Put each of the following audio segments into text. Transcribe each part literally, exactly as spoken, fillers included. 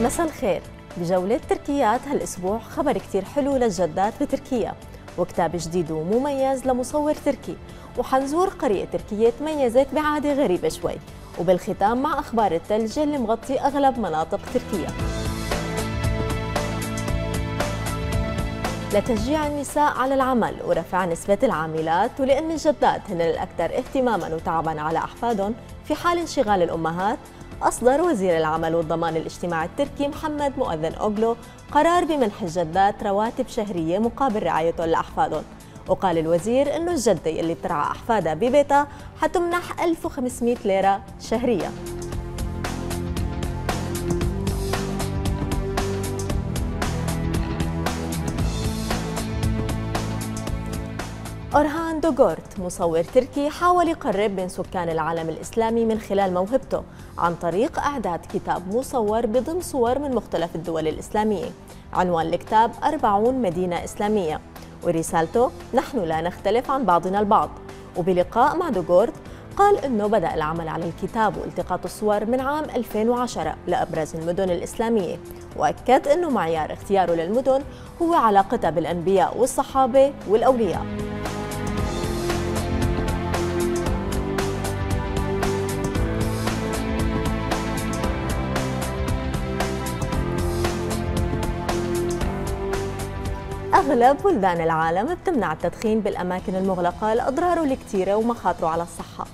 مساء الخير. بجولة تركيات هالأسبوع خبر كتير حلو للجدات بتركيا، وكتاب جديد ومميز لمصور تركي، وحنزور قرية تركية تميزت بعادة غريبة شوي، وبالختام مع أخبار الثلج اللي مغطي أغلب مناطق تركيا. لتشجيع النساء على العمل ورفع نسبة العاملات، ولأن الجدات هن الأكثر اهتماماً وتعباً على أحفادهم في حال انشغال الأمهات، أصدر وزير العمل والضمان الاجتماعي التركي محمد مؤذن اوغلو قرار بمنح الجدات رواتب شهرية مقابل رعايتهم لأحفادهم. وقال الوزير إنه الجدة اللي بترعى أحفادها ببيتها حتمنح ألف وخمسمئة ليرة شهرية. أرهان دوغورت مصور تركي حاول يقرب بين سكان العالم الإسلامي من خلال موهبته عن طريق إعداد كتاب مصور بضم صور من مختلف الدول الإسلامية. عنوان الكتاب أربعين مدينة إسلامية، ورسالته نحن لا نختلف عن بعضنا البعض. وبلقاء مع دوغورت قال إنه بدأ العمل على الكتاب والتقاط الصور من عام ألفين وعشرة لأبرز المدن الإسلامية، وأكد إنه معيار اختياره للمدن هو علاقتها بالأنبياء والصحابة والأولياء. أغلب بلدان العالم بتمنع التدخين بالأماكن المغلقة لأضراره الكتيرة ومخاطره على الصحة،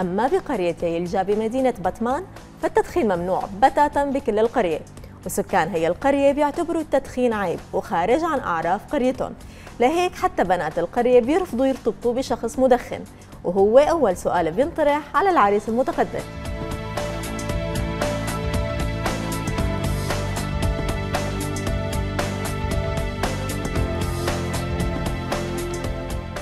أما بقرية يلجا بمدينة باتمان فالتدخين ممنوع بتاتا بكل القرية، وسكان هي القرية بيعتبروا التدخين عيب وخارج عن أعراف قريتهم، لهيك حتى بنات القرية بيرفضوا يرتبطوا بشخص مدخن، وهو أول سؤال بينطرح على العريس المتقدم.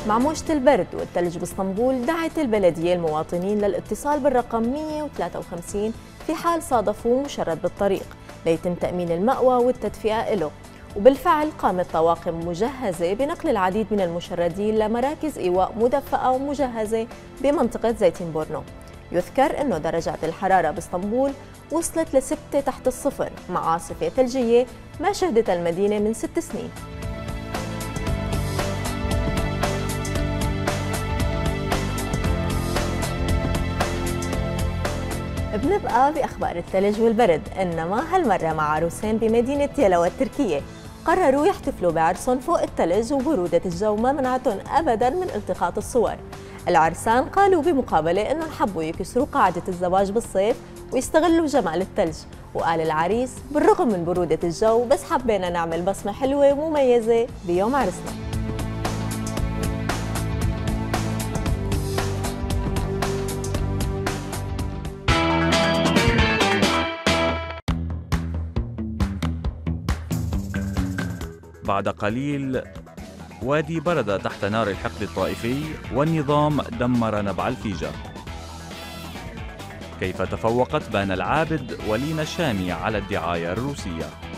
مع موجة البرد والثلج باسطنبول دعت البلدية المواطنين للاتصال بالرقم مئة وثلاثة وخمسين في حال صادفوا مشرد بالطريق ليتم تأمين المأوى والتدفئة له، وبالفعل قامت طواقم مجهزة بنقل العديد من المشردين لمراكز إيواء مدفأة ومجهزة بمنطقة زيتين بورنو. يذكر أنه درجات الحرارة باسطنبول وصلت لستة تحت الصفر مع عاصفة ثلجية ما شهدتها المدينة من ست سنين. بنبقى بأخبار الثلج والبرد، إنما هالمرة مع عروسين بمدينة يلوا التركية قرروا يحتفلوا بعرسهم فوق الثلج، وبرودة الجو ما منعتهم أبداً من التقاط الصور. العرسان قالوا بمقابلة إنهم حبوا يكسروا قاعدة الزواج بالصيف ويستغلوا جمال الثلج، وقال العريس بالرغم من برودة الجو بس حبينا نعمل بصمة حلوة ومميزة بيوم عرسنا. بعد قليل وادي بردى تحت نار الحقد الطائفي، والنظام دمر نبع الفيجة. كيف تفوقت بان العابد ولينا الشامي على الدعاية الروسية.